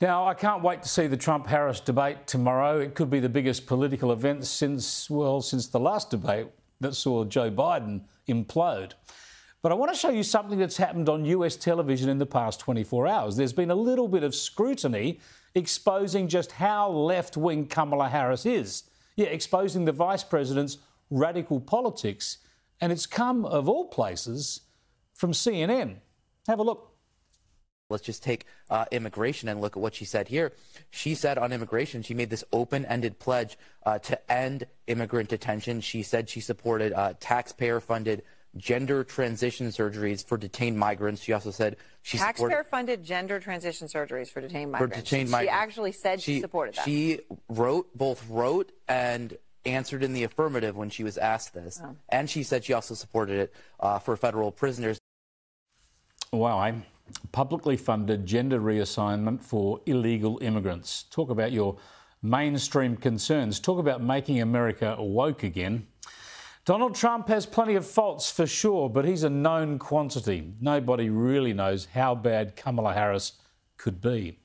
Now, I can't wait to see the Trump-Harris debate tomorrow. It could be the biggest political event since the last debate that saw Joe Biden implode. But I want to show you something that's happened on US television in the past 24 hours. There's been a little bit of scrutiny exposing just how left-wing Kamala Harris is. Yeah, exposing the vice president's radical politics. And it's come, of all places, from CNN. Have a look. Let's just take immigration and look at what she said here. She said on immigration, she made this open-ended pledge to end immigrant detention. She said she supported taxpayer-funded gender transition surgeries for detained migrants. She also said she supported... Taxpayer-funded gender transition surgeries for detained migrants. She actually said she supported that. She both wrote and answered in the affirmative when she was asked this. Oh. And she said she also supported it for federal prisoners. Wow, publicly funded gender reassignment for illegal immigrants. Talk about your mainstream concerns. Talk about making America woke again. Donald Trump has plenty of faults for sure, but he's a known quantity. Nobody really knows how bad Kamala Harris could be.